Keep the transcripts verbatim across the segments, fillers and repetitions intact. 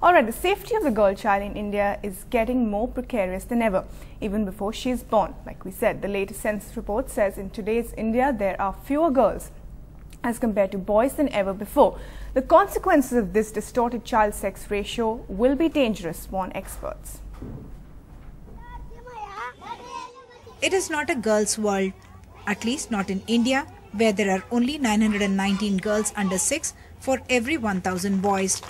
Alright, the safety of the girl child in India is getting more precarious than ever, even before she is born. Like we said, the latest census report says in today's India there are fewer girls as compared to boys than ever before. The consequences of this distorted child-sex ratio will be dangerous, warn experts. It is not a girls' world, at least not in India, where there are only nine hundred nineteen girls under six for every one thousand boys.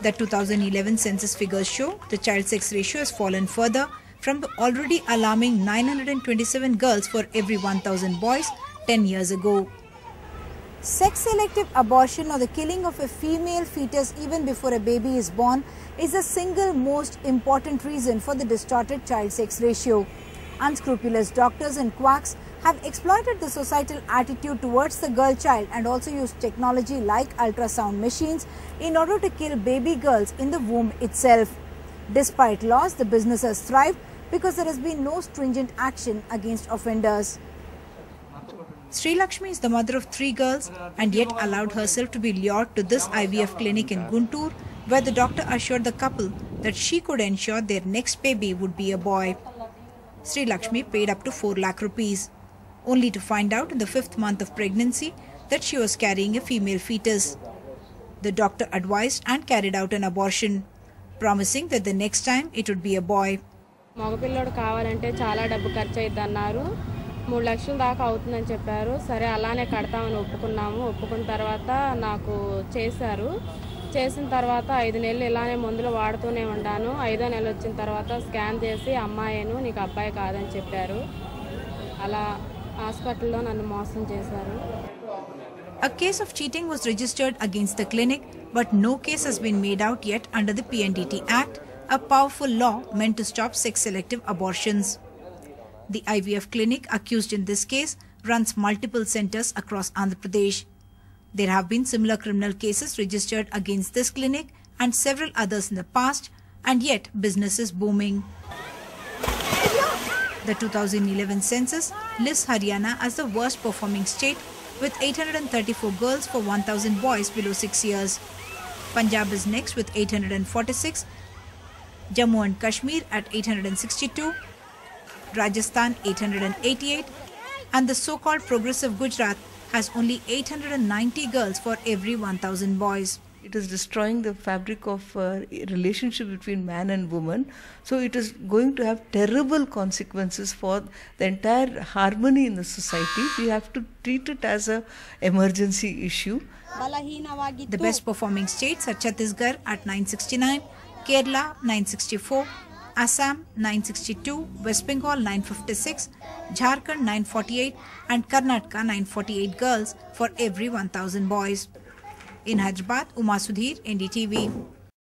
The two thousand eleven census figures show the child sex ratio has fallen further from the already alarming nine hundred twenty-seven girls for every one thousand boys ten years ago. Sex-selective abortion or the killing of a female fetus even before a baby is born is the single most important reason for the distorted child sex ratio. Unscrupulous doctors and quacks have exploited the societal attitude towards the girl child and also used technology like ultrasound machines in order to kill baby girls in the womb itself. Despite laws, the business has thrived because there has been no stringent action against offenders. Sri Lakshmi is the mother of three girls and yet allowed herself to be lured to this I V F clinic in Guntur, where the doctor assured the couple that she could ensure their next baby would be a boy. Sri Lakshmi paid up to four lakh rupees. Only to find out in the fifth month of pregnancy that she was carrying a female fetus. The doctor advised and carried out an abortion, promising that the next time it would be a boy. A case of cheating was registered against the clinic, but no case has been made out yet under the P N D T Act, a powerful law meant to stop sex-selective abortions. The I V F clinic accused in this case runs multiple centres across Andhra Pradesh. There have been similar criminal cases registered against this clinic and several others in the past, and yet business is booming. The two thousand eleven census lists Haryana as the worst performing state with eight hundred thirty-four girls for one thousand boys below six years. Punjab is next with eight hundred forty-six, Jammu and Kashmir at eight hundred sixty-two, Rajasthan eight hundred eighty-eight, and the so-called progressive Gujarat has only eight hundred ninety girls for every one thousand boys. It is destroying the fabric of uh, relationship between man and woman. So it is going to have terrible consequences for the entire harmony in the society. We have to treat it as an emergency issue. The best performing states are Chhattisgarh at nine hundred sixty-nine, Kerala nine hundred sixty-four, Assam nine hundred sixty-two, West Bengal nine hundred fifty-six, Jharkhand nine hundred forty-eight and Karnataka nine hundred forty-eight girls for every one thousand boys. In Hyderabad, Uma Sudhir, N D T V.